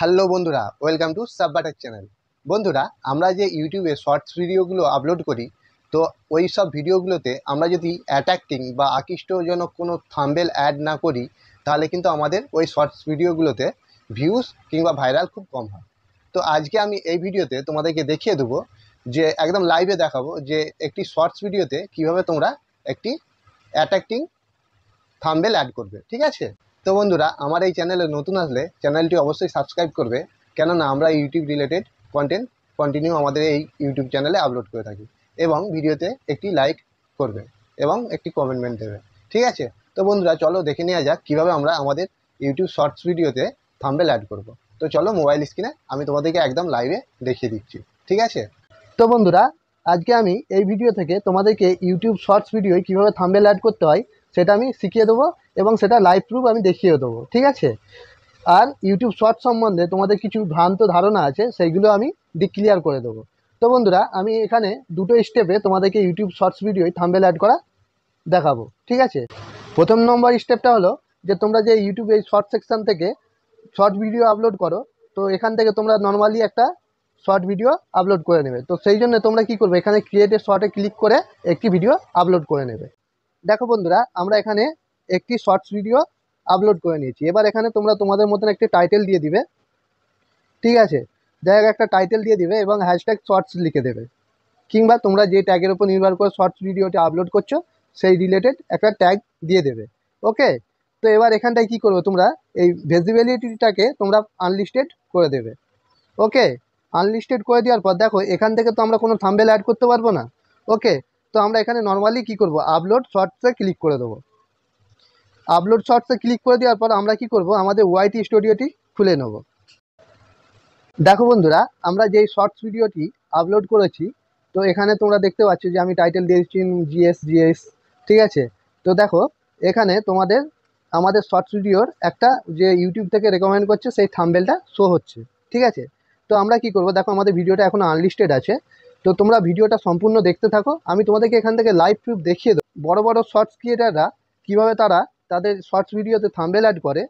Hello বন্ধুরা, welcome to সাব্বা tech channel. বন্ধুরা, আমরা যে ইউটিউবে শর্টস ভিডিওগুলো আপলোড করি, তো ওই সব ভিডিওগুলোতে আমরা যদি অ্যাট্রাক্টিং বা আকৃষ্টজনক কোনো থাম্বনেল অ্যাড না করি, তাহলে কিন্তু আমাদের ওই শর্টস ভিডিওগুলোতে ভিউজ কিংবা ভাইরাল খুব কম হয়। তো আজকে আমি এই ভিডিওতে তোমাদেরকে দেখিয়ে দেবো, যে একদম লাইভে দেখাবো যে একটি শর্টস ভিডিওতে কিভাবে তোমরা একটি অ্যাট্রাক্টিং থাম্বনেল অ্যাড করবে, ঠিক আছে? তো বন্ধুরা, আমার এই চ্যানেলে নতুন আসলে চ্যানেলটি অবশ্যই সাবস্ক্রাইব করবে, কেননা আমরা ইউটিউব রিলেটেড কন্টেন্ট কন্টিনিউ আমাদের এই ইউটিউব চ্যানেলে আপলোড করে থাকি, এবং ভিডিওতে একটি লাইক করবে এবং একটি কমেন্টমেন্ট দেবে, ঠিক আছে? তো বন্ধুরা, চলো দেখে নেওয়া যাক কীভাবে আমরা আমাদের ইউটিউব শর্টস ভিডিওতে থাম্বনেল অ্যাড করব। তো চলো, মোবাইল স্ক্রিনে আমি তোমাদেরকে একদম লাইভে দেখিয়ে দিচ্ছি, ঠিক আছে? তো বন্ধুরা, আজকে আমি এই ভিডিও থেকে তোমাদেরকে ইউটিউব শর্টস ভিডিওয় কীভাবে থাম্বনেল অ্যাড করতে হয় সেটা আমি শিখিয়ে দেবো, এবং সেটা লাইভ প্রুফ আমি দেখিয়ে দেবো, ঠিক আছে? আর ইউটিউব শর্টস সম্বন্ধে তোমাদের কিছু ভ্রান্ত ধারণা আছে, সেইগুলো আমি ডিক্লিয়ার করে দেবো। তো বন্ধুরা, আমি এখানে দুটো স্টেপে তোমাদেরকে ইউটিউব শর্টস ভিডিওয় থাম্বনেল অ্যাড করা দেখাবো, ঠিক আছে? প্রথম নম্বর স্টেপটা হলো যে তোমরা যে ইউটিউবে শর্ট সেকশান থেকে শর্ট ভিডিও আপলোড করো, তো এখান থেকে তোমরা নর্মালি একটা শর্ট ভিডিও আপলোড করে নেবে। তো সেই জন্য তোমরা কী করবে, এখানে ক্রিয়েট এ শর্টে ক্লিক করে একটি ভিডিও আপলোড করে নেবে। দেখো বন্ধুরা, আমরা এখানে একটি শর্টস ভিডিও আপলোড করে নিয়েছি। এবার এখানে তোমরা তোমাদের মতন একটি টাইটেল দিয়ে দিবে, ঠিক আছে? জায়গায় একটা টাইটেল দিয়ে দিবে এবং হ্যাশট্যাগ শর্টস লিখে দেবে, কিংবা তোমরা যে ট্যাগের উপর নির্ভর করে শর্টস ভিডিওটি আপলোড করছো সেই রিলেটেড একটা ট্যাগ দিয়ে দেবে, ওকে? তো এবার এখানটায় কী করবে, তোমরা এই ভিজিবিলিটিটাকে তোমরা আনলিস্টেড করে দেবে, ওকে? আনলিস্টেড করে দেওয়ার পর দেখো, এখান থেকে তো আমরা কোনো থাম্বনেল অ্যাড করতে পারবো না, ওকে? তো আমরা এখানে নর্মালি কী করব, আপলোড শর্টসে ক্লিক করে দেবো। আপলোড শর্টসে ক্লিক করে দেওয়ার পর আমরা কি করব, আমাদের ওয়াইটি স্টুডিওটি খুলে নেব। দেখো বন্ধুরা, আমরা যেই শর্টস ভিডিওটি আপলোড করেছি, তো এখানে তোমরা দেখতে পাচ্ছ যে আমি টাইটেল দিয়েছি জিএস, ঠিক আছে? তো দেখো এখানে তোমাদের আমাদের শর্টস ভিডিওর একটা যে ইউটিউব থেকে রেকমেন্ড করছে সেই থাম্বনেলটা শো হচ্ছে, ঠিক আছে? তো আমরা কি করব, দেখো আমাদের ভিডিওটা এখন আনলিস্টেড আছে, তো তোমরা ভিডিওটা সম্পূর্ণ দেখতে থাকো। আমি তোমাদেরকে এখান থেকে লাইভ প্রুফ দেখিয়ে দেবো, বড় বড় শর্টস ক্রিয়েটাররা কীভাবে তারা তাদের শর্টস ভিডিওতে থাম্বনেল অ্যাড করে,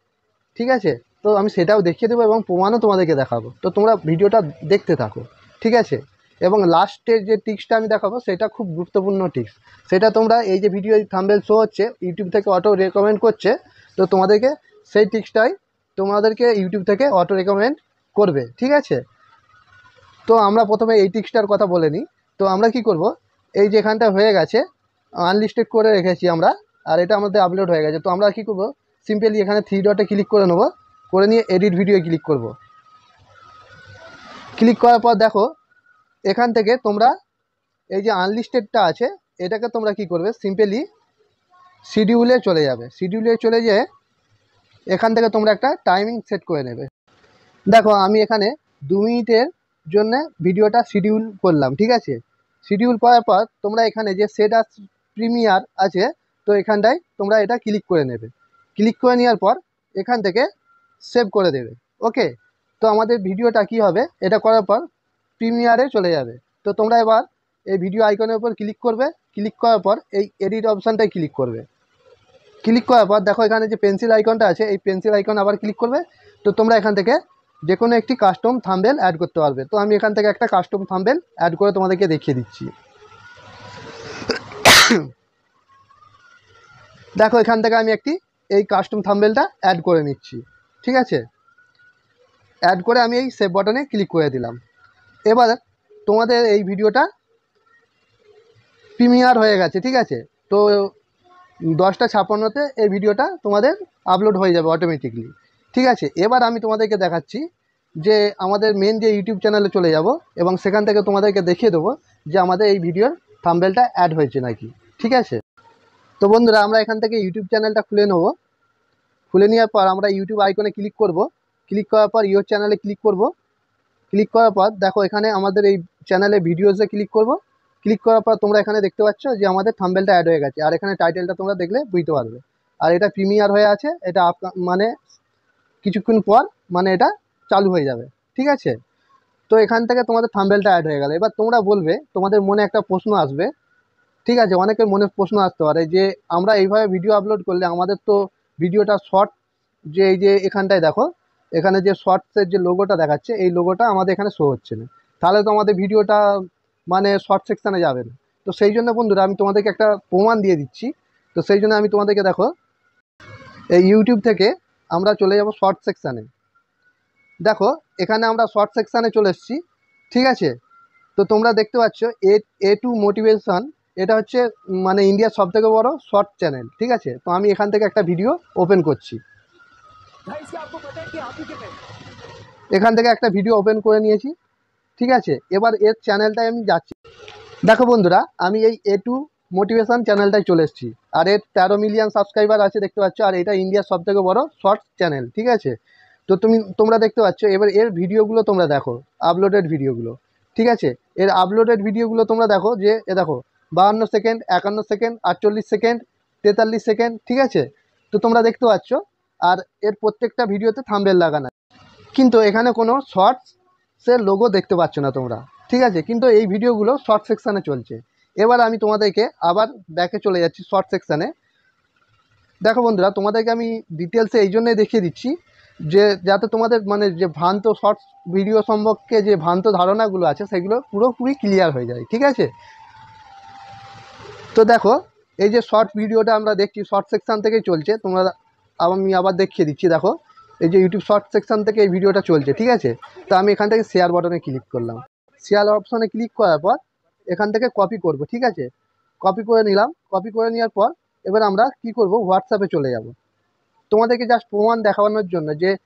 ঠিক আছে? তো আমি সেটাও দেখিয়ে দেবো এবং প্রমাণও তোমাদেরকে দেখাবো। তো তোমরা ভিডিওটা দেখতে থাকো, ঠিক আছে? এবং লাস্টের যে টিপসটা আমি দেখাবো সেটা খুব গুরুত্বপূর্ণ টিপস, সেটা তোমরা এই যে ভিডিও থাম্বনেল শো হচ্ছে ইউটিউব থেকে অটো রেকমেন্ড করছে, তো তোমাদেরকে সেই টিপসটাই তোমাদেরকে ইউটিউব থেকে অটো রেকমেন্ড করবে, ঠিক আছে? তো আমরা প্রথমে এই টিপসটার কথা বলে নিই। তো আমরা কি করব, এই যেখানটা হয়ে গেছে আনলিস্টেড করে রেখেছি আমরা, আর এটা আমাদের আপলোড হয়ে গেছে। তো আমরা কি করব, সিম্পলি এখানে থ্রি ডটে ক্লিক করে নেব, করে নিয়ে এডিট ভিডিও ক্লিক করব। ক্লিক করার পর দেখো এখান থেকে তোমরা এই যে আনলিস্টেডটা আছে এটাকে তোমরা কি করবে, সিম্পলি শিডিউলে চলে যাবে। শিডিউলে চলে যেয়ে এখান থেকে তোমরা একটা টাইমিং সেট করে নেবে। দেখো আমি এখানে 2 মিনিটের জন্য ভিডিওটা শিডিউল করলাম, ঠিক আছে? শিডিউল করার পর তোমরা এখানে যে সেট আস প্রিমিয়ার আছে, তো এখানটায় তোমরা এটা ক্লিক করে নেবে। ক্লিক করে নেওয়ার পর এখান থেকে সেভ করে দেবে, ওকে? তো আমাদের ভিডিওটা কি হবে, এটা করার পর প্রিমিয়ারে চলে যাবে। তো তোমরা এবার এই ভিডিও আইকনের উপর ক্লিক করবে, ক্লিক করার পর এই এডিট অপশানটায় ক্লিক করবে। ক্লিক করার পর দেখো এখানে যে পেন্সিল আইকনটা আছে, এই পেন্সিল আইকন আবার ক্লিক করবে। তো তোমরা এখান থেকে যে কোনো একটি কাস্টম থাম্বনেল অ্যাড করতে পারবে। তো আমি এখান থেকে একটা কাস্টম থাম্বনেল অ্যাড করে তোমাদেরকে দেখিয়ে দিচ্ছি। দেখো এখান থেকে আমি একটি এই কাস্টম থাম্বনেলটা অ্যাড করে নিচ্ছি, ঠিক আছে? অ্যাড করে আমি এই সেভ বাটনে ক্লিক করে দিলাম। এবার তোমাদের এই ভিডিওটা প্রিমিয়ার হয়ে গেছে, ঠিক আছে? তো 10:56 এই ভিডিওটা তোমাদের আপলোড হয়ে যাবে অটোমেটিকলি, ঠিক আছে? এবার আমি তোমাদেরকে দেখাচ্ছি যে আমাদের মেন যে ইউটিউব চ্যানেলে চলে যাব, এবং সেখান থেকে তোমাদেরকে দেখিয়ে দেবো যে আমাদের এই ভিডিওর থাম্বনেলটা অ্যাড হয়েছে নাকি, ঠিক আছে? তো বন্ধুরা, আমরা এখান থেকে ইউটিউব চ্যানেলটা খুলে নেব। খুলে নেওয়ার পর আমরা ইউটিউব আইকনে ক্লিক করব। ক্লিক করার পর ইউর চ্যানেলে ক্লিক করব। ক্লিক করার পর দেখো এখানে আমাদের এই চ্যানেলে ভিডিওসে ক্লিক করব। ক্লিক করার পর তোমরা এখানে দেখতে পাচ্ছ যে আমাদের থাম্বনেলটা অ্যাড হয়ে গেছে, আর এখানে টাইটেলটা তোমরা দেখলে বুঝতে পারবে। আর এটা প্রিমিয়ার হয়ে আছে, এটা মানে কিছুক্ষণ পর মানে এটা চালু হয়ে যাবে, ঠিক আছে? তো এখান থেকে তোমাদের থাম্বনেলটা অ্যাড হয়ে গেল। এবার তোমরা বলবে, তোমাদের মনে একটা প্রশ্ন আসবে, ঠিক আছে? অনেকের মনে প্রশ্ন আসতে পারে যে আমরা এইভাবে ভিডিও আপলোড করলে আমাদের তো ভিডিওটা শর্ট, যে এই যে এখানটায় দেখো एखे जो शर्ट्सर जो लोगोटा देखा ये लोगोटा एखे शो हो ताहले तो हमारे भिडियोटा माने शर्ट सेक्शने जाबे ना। तो सेई जोन्नो बंधुरा आमी तोमादेरके एकटा प्रमाण दिए दिच्छि। तो सेई जोन्नो आमी तोमादेरके देखो ए यूट्यूब थेके आमरा चले जाबो शर्ट सेक्शने। देखो एखाने आमरा शर्ट सेक्शने चले एसेछि, ठीक आछे। तो तोमरा देखते पाচ্ছ ए2 मोटिवेशन एटा हच्छे माने इंडियार सबथेके बड़ो शर्ट चैनल, ठीक आछे। तो आमी एखान थेके एकटा भिडियो ओपेन करछि। एखान थेके एकटा भिडियो ओपेन करे निएछि, ठीक आछे। एबार एर चैनलटाय आमी जाच्छि। देखो बंधुरा आमी एई ए2 मोटिवेशन चैनलटाय चले एसेछि और एर 13 मिलियन सबसक्राइबार आछे देखते पाচ্ছ और एटा इंडियार सबथेके बड़ो शर्ट चैनल, ठीक आछे। तो तोमरा देखते पाচ্ছ एबार एर भिडियोगुलो तोमरा देखो आपलोडेड भिडियोगुलो, ठीक आछे। एर आपलोडेड भिडियोगुलो तोमरा देखो जे ए देखो 52 सेकेंड 51 सेकेंड 48 सेकेंड 43 सेकेंड, ठीक आछे। तो तोमरा देखते पाচ্ছ और एर प्रत्येकटा भिडियोते थाम्बनेल लागानो किन्तु एखाने कोनो शर्ट्स से लोगो देखते पाচ্ছ ना तुम्हारा, ठीक है। किन्तु ये भिडियोगुलो शर्ट सेक्शने चलछे। एबार आमी तुम्हादेरके आबार बैके चले जाच्छि शर्ट सेक्शने। देखो बंधुरा तुम्हादेरके आमी डिटेल्से एई जोन्नो देखिए दिच्छि जे जाते तुम्हादेर माने जे भ्रांत शर्ट भिडियो सम्पर्के जे भ्रांत धारणागुलो आछे सेगुलो पुरोपुरि क्लियर हो जाए, ठीक है। तो देखो ये जे शर्ट भिडियोटा आमरा देखछि शर्ट सेक्शन थेके चलछे। तोमरा आमी आबार देखिए दिच्छि। देखो এই যে ইউটিউব শর্ট সেকশন থেকে এই ভিডিওটা চলছে, ঠিক আছে। তো আমি এখান থেকে শেয়ার বাটনে ক্লিক করলাম। শেয়ার অপশনে ক্লিক করার পর এখান থেকে কপি করব, ঠিক আছে। কপি করে নিলাম। কপি করে নেওয়ার পর এবার আমরা কি করব হোয়াটসঅ্যাপে চলে যাব। তোমাদেরকে জাস্ট প্রমাণ দেখানোর জন্য যে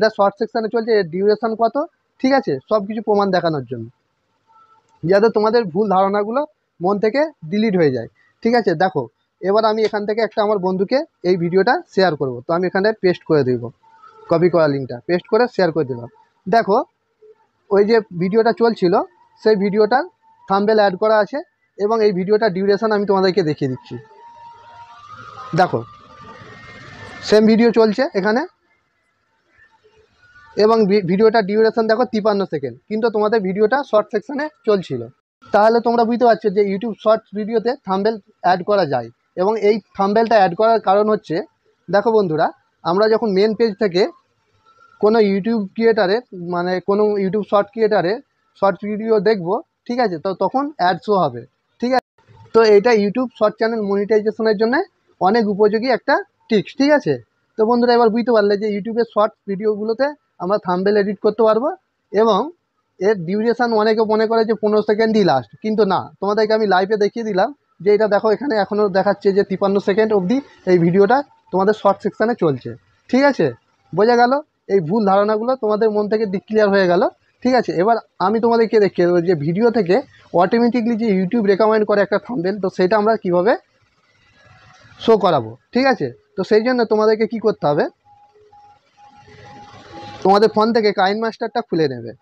এটা শর্ট সেকশনে চলছে এর ডিউরেশন কত, ঠিক আছে, সব কিছু প্রমাণ দেখানোর জন্য যাতে তোমাদের ভুল ধারণাগুলো মন থেকে ডিলিট হয়ে যায়, ঠিক আছে। দেখো এবার আমি এখান থেকে একটা আমার বন্ধুকে এই ভিডিওটা শেয়ার করব। তো আমি এখানে পেস্ট করে দেব कपि करा लिंकटा पेस्ट करे शेयर करे दिलाम। देखो ओई जे भिडियोटा चलछिलो सेई भिडियोटार थाम्बनेल एड करा आछे एबं एई भिडियोटार डिउरेशन आमी तोमादेरके देखिए दिच्छि। देखो सेम भिडियो चलछे एखाने एबं भिडियोटार डिउरेशन देखो 53 सेकेंड किन्तु तोमादेर भिडियोटा शर्ट सेक्शने चलछिलो। ताहले तोमरा बुझते पारछो जे यूट्यूब शर्ट भिडियोते थाम्बनेल एड करा जाय एबं एई थाम्बनेलटा एड करार कारण हच्छे देखो बंधुरा आमरा जखन मेन पेज थेके कोनो यूट्यूब क्रिएटारे माने कोनो यूट्यूब शर्ट क्रिएटारे शर्ट भिडियो देखबो, ठीक है। तो तखन एड शो होबे, ठीक है। तो एटा यूट्यूब शर्ट चैनल मनिटाइजेशनेर जन्य अनेक उपयोगी एकटा ट्रिक्स, ठीक है। तो बंधुरा एबार बुझते पारले जे यूट्यूबे शर्ट भिडियोगुलोते आमरा थाम्बनेल एडिट करते पारबो एबं एर डिउरेशन अनेके मने करे जे 15 सेकेंडई लास्ट किन्तु ना तोमादेरके आमी लाइवे देखिए दिलाम जे एटा देखो एखाने एखोनो देखाচ্ছে যে 53 সেকেন্ড অবধি এই ভিডিওটা তোমাদের শর্ট সেকশনে চলছে, ঠিক আছে। বোঝা গেল এই ভুল ধারণাগুলো তোমাদের মন থেকে ডিক্লিয়ার হয়ে গেল, ঠিক আছে। এবার আমি তোমাদেরকে দেখিয়ে দেবো যে ভিডিও থেকে অটোমেটিকলি যে ইউটিউব রেকমেন্ড করে একটা থাম্বনেল তো সেটা আমরা কিভাবে শো করাবো, ঠিক আছে। তো সেই জন্য তোমাদেরকে কি করতে হবে তোমাদের ফোন থেকে কাইন মাস্টারটা খুলে নেবে।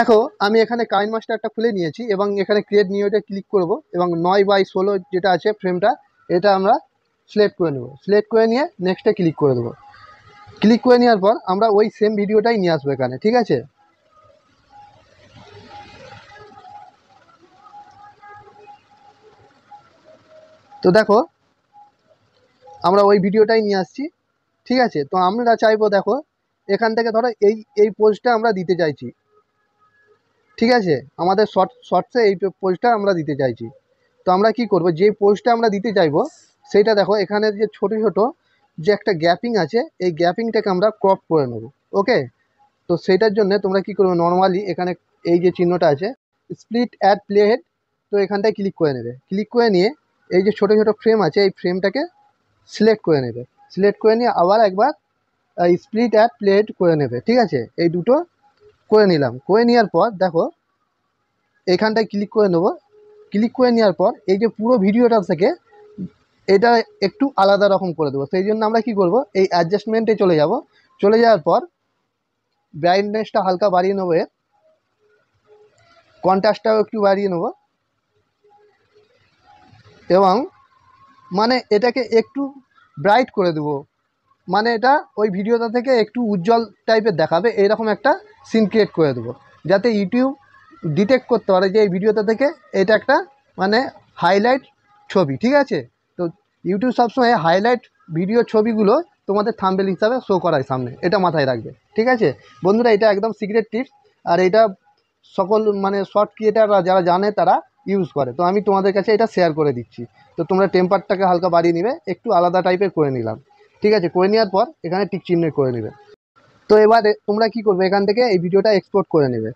দেখো আমি এখানে কাইন মাস্টারটা খুলে নিয়েছি এবং এখানে ক্রিয়েট নিউতে ক্লিক করব এবং 9/16 যেটা আছে ফ্রেমটা এটা আমরা সিলেক্ট করে নেব। সিলেক্ট করে নিয়ে নেক্সটে ক্লিক করে দেব। ক্লিক করে নেওয়ার পর আমরা ওই সেম ভিডিওটাই নিয়ে আসবো এখানে, ঠিক আছে। তো দেখো আমরা ওই ভিডিওটাই নিয়ে আসছি, ঠিক আছে। তো আমরা চাইবো দেখো এখান থেকে ধরো এই পোস্টটা আমরা দিতে চাইছি, ঠিক আছে। আমাদের শর্টসে এই পোস্টটা আমরা দিতে চাইছি। তো আমরা কি করব যে পোস্টটা আমরা দিতে চাইবো সেটা দেখো এখানে যে ছোট ছোট যে একটা গ্যাপিং আছে এই গ্যাপিংটাকে আমরা ক্রপ করে নেব, ওকে। তো সেটার জন্য তোমরা কি করবে নরমালি এখানে এই যে চিহ্নটা আছে স্প্লিট অ্যাট প্লেহেড তো এখানটায় ক্লিক করে নেবে। ক্লিক করে নিয়ে এই যে ছোট ছোট ফ্রেম আছে এই ফ্রেমটাকে সিলেক্ট করে নেবে। সিলেক্ট করে নিয়ে আবার একবার স্প্লিট অ্যাট প্লেহেড করে নেবে, ঠিক আছে। এই দুটো করে নিলাম। করে নেওয়ার পর দেখো এইখানটায় ক্লিক করে নেব। ক্লিক করে নেওয়ার পর এই যে পুরো ভিডিওটা থেকে এটা একটু আলাদা রকম করে দেবো। সেই জন্য আমরা কি করব এই অ্যাডজাস্টমেন্টে চলে যাব। চলে যাওয়ার পর ব্রাইটনেসটা হালকা বাড়িয়ে নেব, কন্ট্রাস্টটাও একটু বাড়িয়ে নেব এবং মানে এটাকে একটু ব্রাইট করে দেবো, মানে এটা ওই ভিডিওটা থেকে একটু উজ্জ্বল টাইপের দেখাবে এইরকম একটা সিন ক্রিয়েট করে দেবো যাতে ইউটিউব ডিটেক্ট করতে পারে যে এই ভিডিওটা থেকে এটা একটা মানে হাইলাইট ছবি, ঠিক আছে। তো ইউটিউব সবসময় হাইলাইট ভিডিও ছবিগুলো तुम्हारे थाम्बनेल हिसाब शो कराय सामने एटा माथाय राखबे। ठीक है बंधुरा एटा एकदम सीक्रेट टिप्स और एटा सकल माने शॉर्ट क्रिएटररा जारा जाने तारा यूज करे। तो आमी तुम्हादेर काछे एटा शेयर करे दिच्छि। तो तुम्हारा टेम्पारटाके हालका बाड़िये नेबे एकटु आलादा टाइपेर करे निलाम। ठीक है करे नेওয়ার पर एखाने टिक चिह्न करे नेबे। तो एबारे तोमरा कि करबे एखान थेके एई भिडियोटा एक्सपोर्ट करे नेबे।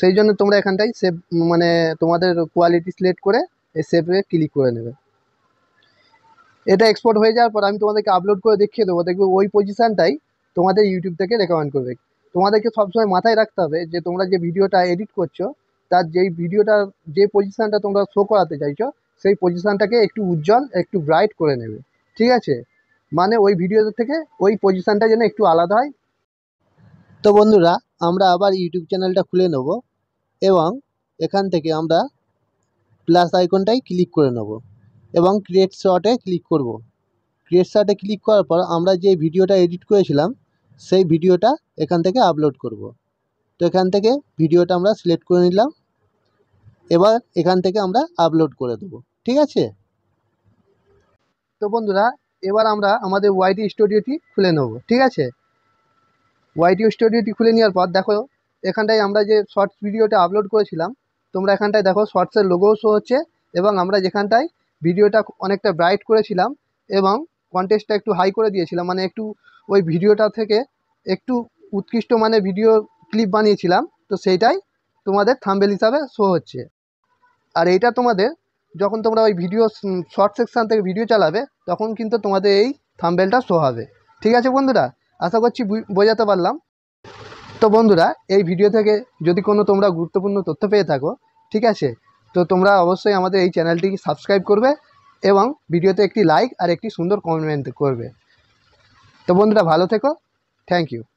सेई जोन्नो तोमरा एखानटाय सेव माने तुम्हादेर क्वालिटी सिलेक्ट करे एई सेभे क्लिक करे नेबे। एटा एक्सपोर्ट हो जाओयार पर आमी तोमादेरके आपलोड करे देखिये देबो। देखबे ओई पजिशनटाई तोमादेर यूट्यूब थेके रेकमेंड करबे। তোমাদেরকে সব সময় মাথায় রাখতে হবে যে তোমরা যে ভিডিওটা এডিট করছো তার যেই ভিডিওটার যে পজিশনটা তোমরা শো করাতে চাইছো সেই পজিশনটাকে একটু উজ্জ্বল একটু ব্রাইট করে নেবে। ঠিক আছে মানে ওই ভিডিওটা থেকে ওই পজিশনটা যেন একটু আলাদা হয়। তো বন্ধুরা আমরা আবার ইউটিউব চ্যানেলটা খুলে নেব এবং এখান থেকে আমরা প্লাস আইকনটাই ক্লিক করে নেব এবং ক্রিয়েট শর্টে ক্লিক করব। ক্রিয়েট শর্টে ক্লিক করার পর আমরা যে ভিডিওটা এডিট করেছিলাম সেই ভিডিওটা এখান থেকে আপলোড করব। তো এখান থেকে ভিডিওটা আমরা সিলেক্ট করে নিলাম। এবার এখান থেকে আমরা আপলোড করে দেব। ঠিক আছে তো বন্ধুরা এবার আমরা আমাদের ওয়াইটি স্টুডিওটি খুলে নেব। ঠিক আছে ওয়াইটি স্টুডিওটি খুলে নেওয়ার পর দেখো এখানটায় আমরা যে শর্টস ভিডিওটা আপলোড করেছিলাম তোমরা এখানটায় দেখো শর্টসের লোগো শো হচ্ছে এবং আমরা যেখানটায় ভিডিওটা অনেকটা ব্রাইট করেছিলাম এবং কন্টেস্টটা একটু হাই করে দিয়েছিলাম মানে একটু ওই ভিডিওটা থেকে একটু উৎকৃষ্ট মানে ভিডিও ক্লিপ বানিয়েছিলাম তো সেইটাই তোমাদের থাম্বনেল হিসাবে শো হচ্ছে। আর এইটা তোমাদের যখন তোমরা ওই ভিডিও শর্ট সেকশন থেকে ভিডিও চালাবে তখন কিন্তু তোমাদের এই থাম্বনেলটা শো হবে। ঠিক আছে বন্ধুরা আশা করছি বোঝাতে পারলাম। তো বন্ধুরা এই ভিডিও থেকে যদি কোনো তোমরা গুরুত্বপূর্ণ তথ্য পেয়ে থাকো ঠিক আছে তো তোমরা অবশ্যই আমাদের এই চ্যানেলটিকে সাবস্ক্রাইব করবে এবং ভিডিওতে একটি লাইক আর একটি সুন্দর কমেন্ট করবে। তো বন্ধুরা ভালো থেকো। Thank you.